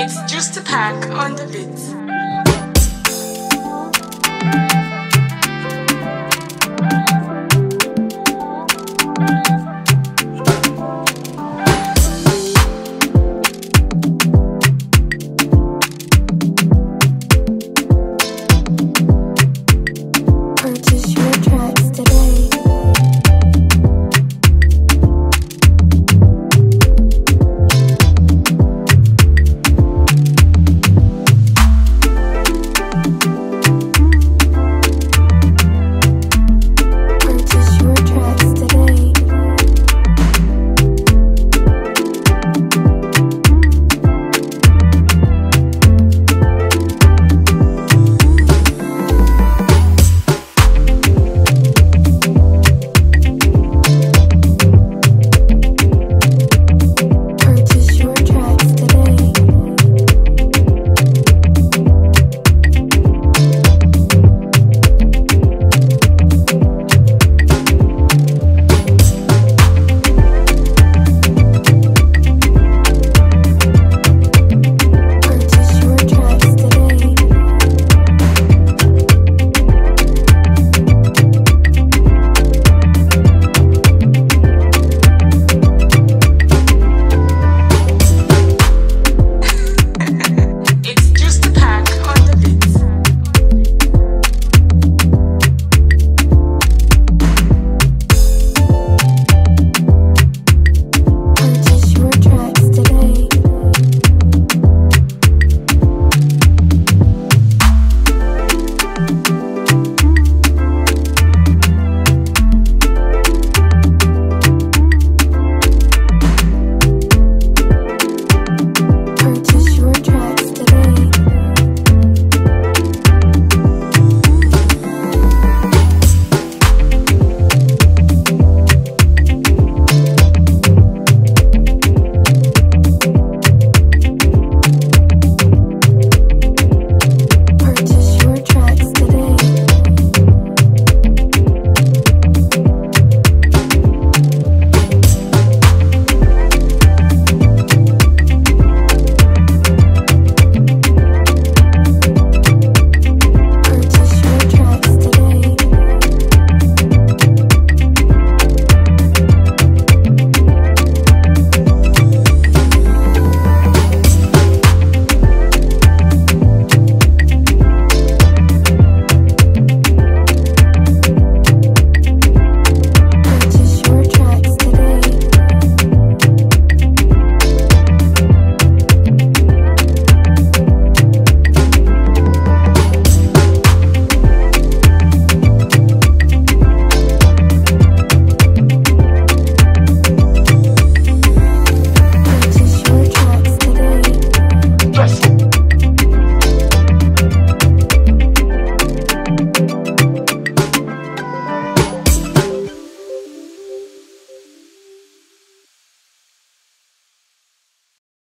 It's Jostopac on the beat.